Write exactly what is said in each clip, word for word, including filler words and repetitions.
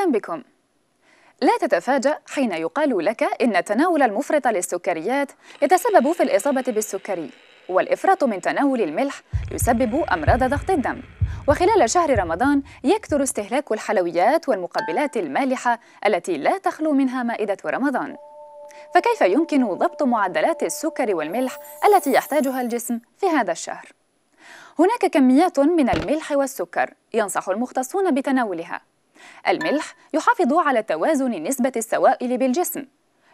أهلا بكم. لا تتفاجأ حين يقال لك إن تناول المفرط للسكريات يتسبب في الإصابة بالسكري، والإفراط من تناول الملح يسبب أمراض ضغط الدم. وخلال شهر رمضان يكثر استهلاك الحلويات والمقبلات المالحة التي لا تخلو منها مائدة رمضان. فكيف يمكن ضبط معدلات السكر والملح التي يحتاجها الجسم في هذا الشهر؟ هناك كميات من الملح والسكر ينصح المختصون بتناولها. الملح يحافظ على توازن نسبة السوائل بالجسم،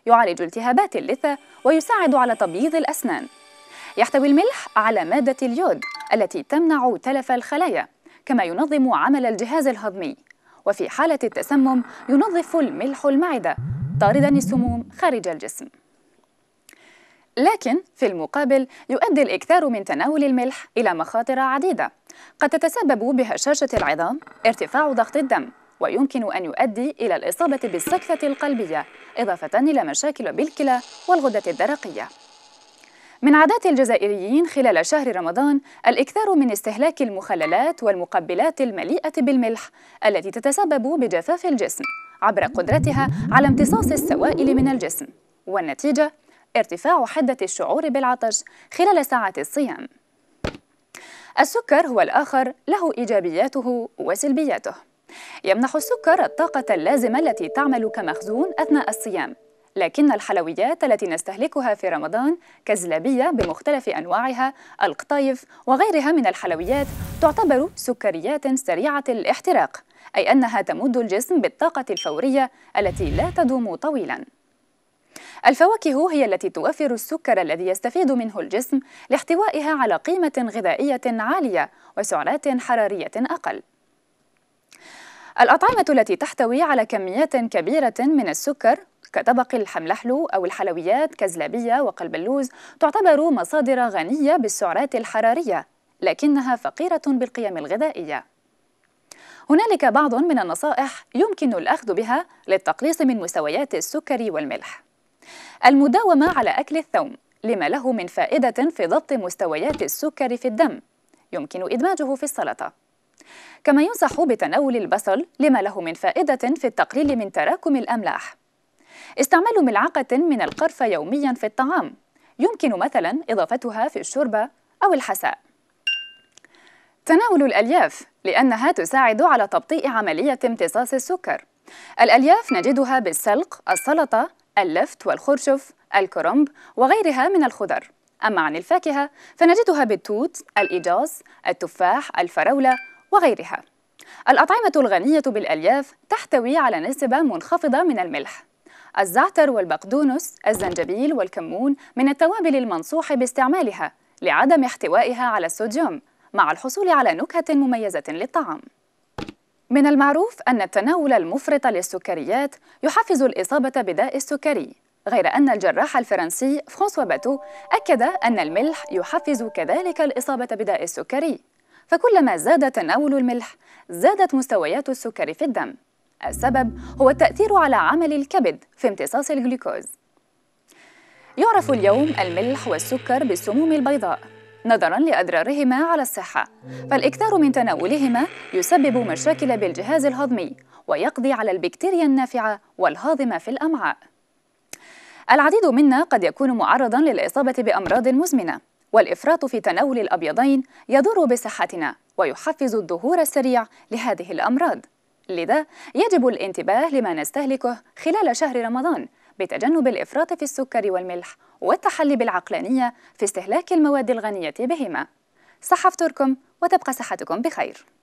يعالج التهابات اللثة ويساعد على تبييض الأسنان. يحتوي الملح على مادة اليود التي تمنع تلف الخلايا، كما ينظم عمل الجهاز الهضمي. وفي حالة التسمم ينظف الملح المعدة، طاردا السموم خارج الجسم. لكن في المقابل يؤدي الإكثار من تناول الملح إلى مخاطر عديدة، قد تتسبب بهشاشة العظام، ارتفاع ضغط الدم، ويمكن أن يؤدي إلى الإصابة بالسكتة القلبية، إضافة إلى مشاكل بالكلى والغدة الدرقية. من عادات الجزائريين خلال شهر رمضان الإكثار من استهلاك المخللات والمقبلات المليئة بالملح التي تتسبب بجفاف الجسم عبر قدرتها على امتصاص السوائل من الجسم، والنتيجة ارتفاع حدة الشعور بالعطش خلال ساعات الصيام. السكر هو الآخر، له إيجابياته وسلبياته. يمنح السكر الطاقة اللازمة التي تعمل كمخزون أثناء الصيام، لكن الحلويات التي نستهلكها في رمضان كزلابية بمختلف أنواعها، القطايف وغيرها من الحلويات تعتبر سكريات سريعة الاحتراق، أي أنها تمد الجسم بالطاقة الفورية التي لا تدوم طويلاً. الفواكه هي التي توفر السكر الذي يستفيد منه الجسم لاحتوائها على قيمة غذائية عالية وسعرات حرارية أقل. الأطعمة التي تحتوي على كميات كبيرة من السكر كطبق الحملحلو أو الحلويات كزلابية وقلب اللوز تعتبر مصادر غنية بالسعرات الحرارية، لكنها فقيرة بالقيم الغذائية. هنالك بعض من النصائح يمكن الأخذ بها للتقليص من مستويات السكر والملح. المداومة على أكل الثوم لما له من فائدة في ضبط مستويات السكر في الدم، يمكن إدماجه في السلطة. كما ينصح بتناول البصل لما له من فائدة في التقليل من تراكم الأملاح. استعمال ملعقة من القرفة يومياً في الطعام، يمكن مثلاً إضافتها في الشوربة أو الحساء. تناول الألياف لأنها تساعد على تبطيء عملية امتصاص السكر. الألياف نجدها بالسلق، السلطة، اللفت والخرشف، الكرنب وغيرها من الخضر. أما عن الفاكهة فنجدها بالتوت، الإيجاص، التفاح، الفراولة وغيرها. الأطعمة الغنية بالألياف تحتوي على نسبة منخفضة من الملح. الزعتر والبقدونس، الزنجبيل والكمون من التوابل المنصوح باستعمالها لعدم احتوائها على الصوديوم، مع الحصول على نكهة مميزة للطعام. من المعروف أن التناول المفرط للسكريات يحفز الإصابة بداء السكري، غير أن الجراح الفرنسي فرانسوا باتو أكد أن الملح يحفز كذلك الإصابة بداء السكري، فكلما زاد تناول الملح زادت مستويات السكر في الدم. السبب هو التأثير على عمل الكبد في امتصاص الجلوكوز. يعرف اليوم الملح والسكر بالسموم البيضاء نظراً لأضرارهما على الصحة، فالإكثار من تناولهما يسبب مشاكل بالجهاز الهضمي ويقضي على البكتيريا النافعة والهاضمة في الأمعاء. العديد منا قد يكون معرضاً للإصابة بأمراض مزمنة، والإفراط في تناول الأبيضين يضر بصحتنا ويحفز الظهور السريع لهذه الأمراض. لذا يجب الانتباه لما نستهلكه خلال شهر رمضان بتجنب الإفراط في السكر والملح والتحلي بالعقلانية في استهلاك المواد الغنية بهما. صحفتركم وتبقى صحتكم بخير.